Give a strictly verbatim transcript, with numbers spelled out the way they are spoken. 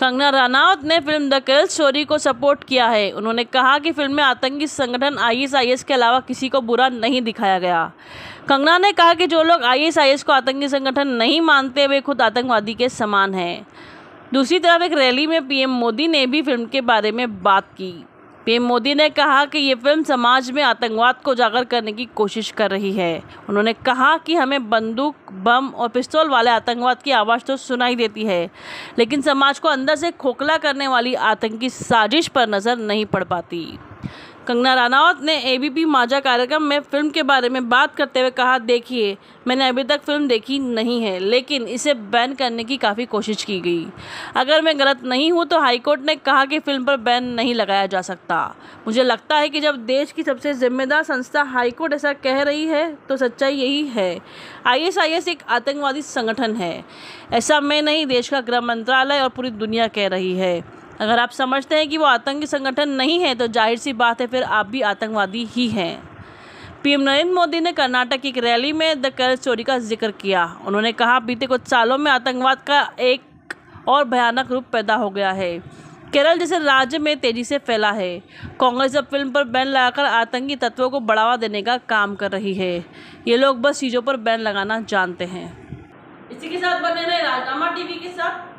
कंगना रानावत ने film the Kerala story को support किया है। उन्होंने कहा कि फिल्म में आतंकी संगठन आई एस आई एस के अलावा किसी को बुरा नहीं दिखाया गया। कंगना ने कहा कि जो लोग आई एस आई एस को आतंकी संगठन नहीं मानते वे खुद आतंकवादी के समान हैं। दूसरी तरफ एक रैली में पीएम मोदी ने भी फिल्म के बारे में बात की। पीएम मोदी ने कहा कि ये फिल्म समाज में आतंकवाद को उजागर करने की कोशिश कर रही है। उन्होंने कहा कि हमें बंदूक, बम और पिस्तौल वाले आतंकवाद की आवाज़ तो सुनाई देती है, लेकिन समाज को अंदर से खोखला करने वाली आतंकी साजिश पर नज़र नहीं पड़ पाती। कंगना रानावत ने एबीपी बी माजा कार्यक्रम में फिल्म के बारे में बात करते हुए कहा, देखिए मैंने अभी तक फिल्म देखी नहीं है, लेकिन इसे बैन करने की काफ़ी कोशिश की गई। अगर मैं गलत नहीं हूं तो हाईकोर्ट ने कहा कि फिल्म पर बैन नहीं लगाया जा सकता। मुझे लगता है कि जब देश की सबसे जिम्मेदार संस्था हाईकोर्ट ऐसा कह रही है तो सच्चाई यही है। आई एस आई एस एक आतंकवादी संगठन है, ऐसा मैं नहीं, देश का गृह मंत्रालय और पूरी दुनिया कह रही है। अगर आप समझते हैं कि वो आतंकी संगठन नहीं है तो जाहिर सी बात है फिर आप भी आतंकवादी ही हैं। पीएम नरेंद्र मोदी ने कर्नाटक की एक रैली में द केरल स्टोरी का जिक्र किया। उन्होंने कहा, बीते कुछ सालों में आतंकवाद का एक और भयानक रूप पैदा हो गया है, केरल जैसे राज्य में तेजी से फैला है। कांग्रेस अब फिल्म पर बैन लगाकर आतंकी तत्वों को बढ़ावा देने का काम कर रही है। ये लोग बस चीज़ों पर बैन लगाना जानते हैं। इसी के साथ बने रहे राजनामा टीवी के साथ।